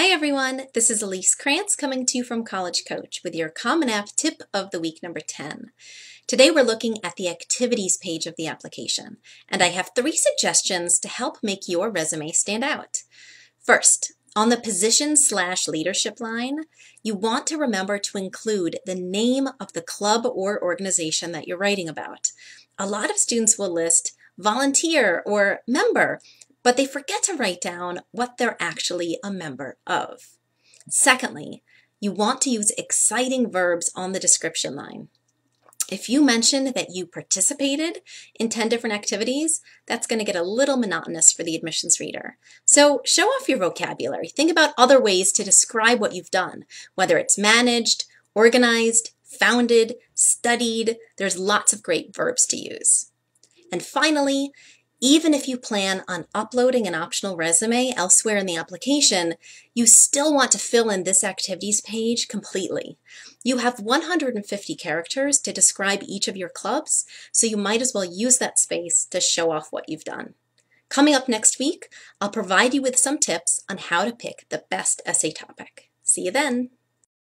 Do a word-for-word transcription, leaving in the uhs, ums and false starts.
Hi everyone, this is Elise Krantz coming to you from College Coach with your Common App tip of the week number ten. Today we're looking at the activities page of the application, and I have three suggestions to help make your resume stand out. First, on the position slash leadership line, you want to remember to include the name of the club or organization that you're writing about. A lot of students will list volunteer or member, but they forget to write down what they're actually a member of. Secondly, you want to use exciting verbs on the description line. If you mention that you participated in ten different activities, that's going to get a little monotonous for the admissions reader. So show off your vocabulary. Think about other ways to describe what you've done, whether it's managed, organized, founded, studied. There's lots of great verbs to use. And finally, even if you plan on uploading an optional resume elsewhere in the application, you still want to fill in this activities page completely. You have one hundred fifty characters to describe each of your clubs, so you might as well use that space to show off what you've done. Coming up next week, I'll provide you with some tips on how to pick the best essay topic. See you then!